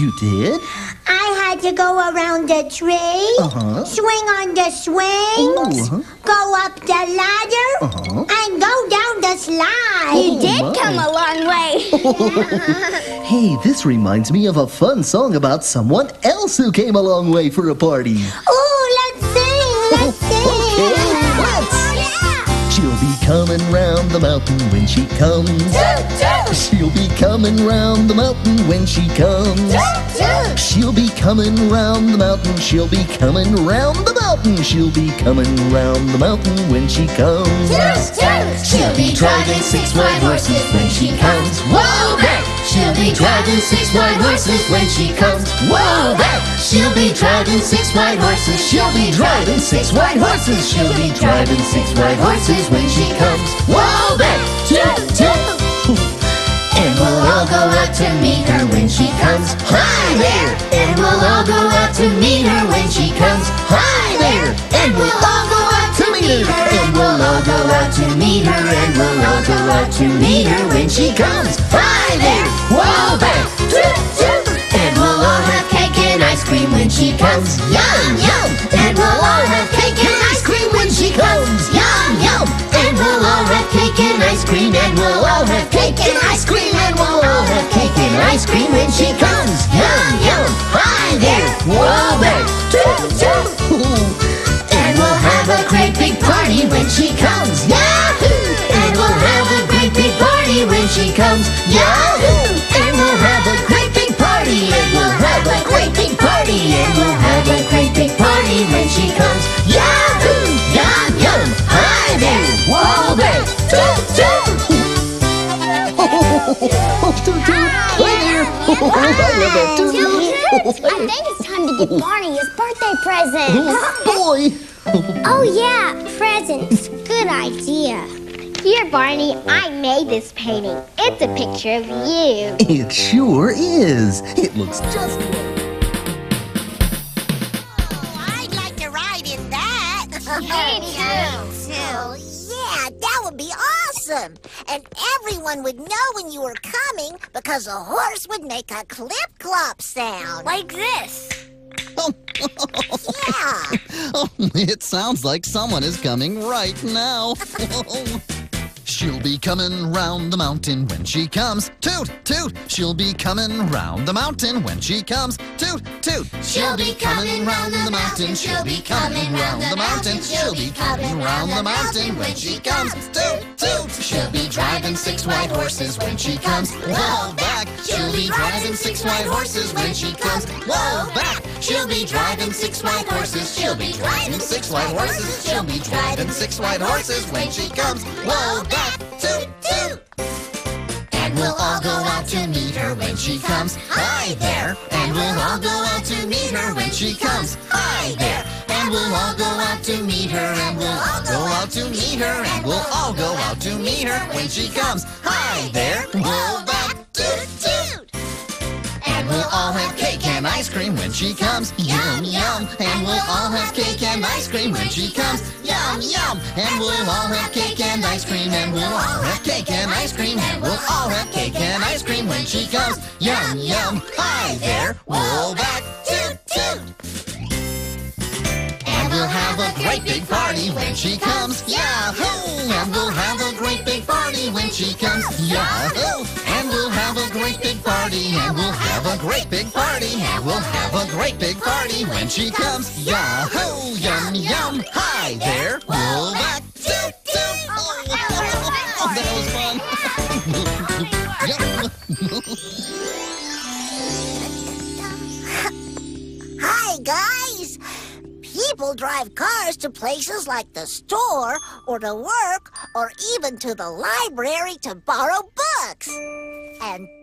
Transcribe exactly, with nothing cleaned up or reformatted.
You did? I had to go around the tree, uh-huh. swing on the swings, oh, uh-huh. go up the ladder, uh-huh. and go down the slide. Oh, you did my. come a long way. Yeah. Hey, this reminds me of a fun song about someone else who came a long way for a party. Oh, let's sing, let's sing. Okay. She'll be coming round the mountain when she comes. Toot, toot. She'll be coming round the mountain when she comes. Toot, toot. She'll be coming round the mountain. She'll be coming round the mountain. She'll be coming round the mountain when she comes. Toot, toot. She'll be driving six white horses when she comes. Whoa, back! She'll be driving six white horses when she comes. Whoa, back! She'll be driving six white horses. She'll be driving six white horses. She'll be driving six white horses when she comes. Whoa, back! Toot, toot. And we'll all go out to meet her when she comes. Hi there! And we'll all go out to meet her when she comes. Hi there! And we'll all go out to meet her. And we'll all go out to meet her. And we'll all go out to meet her when she comes. Hi there! Whoa, back! Toot, toot. And we'll all have cake and ice cream when she comes. Yum, yum! And we'll all have cake and ice cream when she comes. Yum, yum! And we'll all have cake and ice cream. And we'll all have cake and ice cream. And we'll all have cake and ice cream when she comes. Yum, yum! Hi there! Whoa, back! Toot, toot. And we'll have a great big party when she comes. Yahoo! And we'll have a great big party when she comes. Yahoo! And we'll have a great big party. And we'll have a great big party. And we'll have a great big party when she comes. Yahoo! Yum, yum! Hi there! Whoa, back! Toot, toot! Oh, toot, toot. Hi, Hi there! Oh, I love that toot. Toot, toot. I think it's time to give Barney his birthday present. Oh, boy! Oh, yeah, presents. Good idea. Here, Barney, I made this painting. It's a picture of you. It sure is. It looks just... Oh, I'd like to ride in that. Me too. Oh, yeah, that would be awesome. And everyone would know when you were coming because a horse would make a clip-clop sound. Like this. Yeah. It sounds like someone is coming right now. She'll be coming round the mountain when she comes. Toot, toot. She'll be coming round the mountain when she comes. Toot, toot. She'll be coming round the mountain. She'll be coming round the mountain. She'll be coming round the mountain when she comes. Toot, toot. She'll be driving six white horses when she comes. Whoa, back. She'll be driving six white horses when she comes. Whoa, back. She'll be driving six white horses. She'll be driving six white horses. She'll be driving six white horses when she comes. Whoa, back. Toot, toot. And we'll all go out to meet her when she comes. Hi there. And we'll all go out to meet her when she comes. Hi there. And we'll all go out to meet her. And we'll all go out to meet her. And we'll all go out to meet her when she comes. Hi there. We'll back. Toot, toot. And we'll all have cake and ice cream when she comes. Yum, yum. And we'll all have cake and ice cream when she comes. Yum, yum. And we'll all have cake and ice cream. And we'll all have cake and ice cream. And we'll all have cake and ice cream when she comes. Yum, yum. Hi there. We'll back. Toot, toot. And we'll have a great big party when she comes. Yahoo! And we'll have a great big party when she comes. Yahoo! And we'll have a great big party. And we'll have a great big party. And we'll have a great big party when she comes. Yahoo! Yum, yum! Hi there! We'll back! Toot, toot! Oh, that was fun! Hi, guys! People drive cars to places like the store, or to work, or even to the library to borrow books. And